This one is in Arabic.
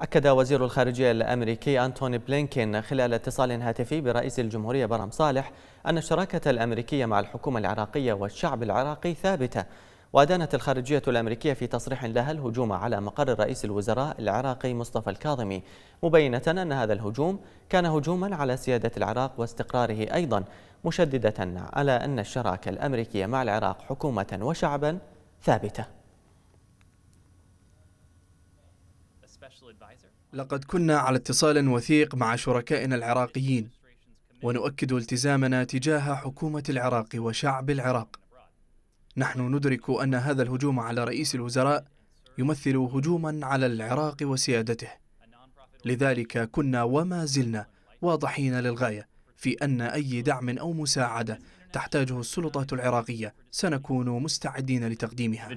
أكد وزير الخارجية الأمريكي أنتوني بلينكين خلال اتصال هاتفي برئيس الجمهورية برهم صالح أن الشراكة الأمريكية مع الحكومة العراقية والشعب العراقي ثابتة. وأدانت الخارجية الأمريكية في تصريح لها الهجوم على مقر رئيس الوزراء العراقي مصطفى الكاظمي، مبينة أن هذا الهجوم كان هجوما على سيادة العراق واستقراره، أيضا مشددة على أن الشراكة الأمريكية مع العراق حكومة وشعبا ثابتة. لقد كنا على اتصال وثيق مع شركائنا العراقيين، ونؤكد التزامنا تجاه حكومة العراق وشعب العراق. نحن ندرك أن هذا الهجوم على رئيس الوزراء يمثل هجوما على العراق وسيادته، لذلك كنا وما زلنا واضحين للغاية في أن أي دعم أو مساعدة تحتاجه السلطات العراقية سنكون مستعدين لتقديمها.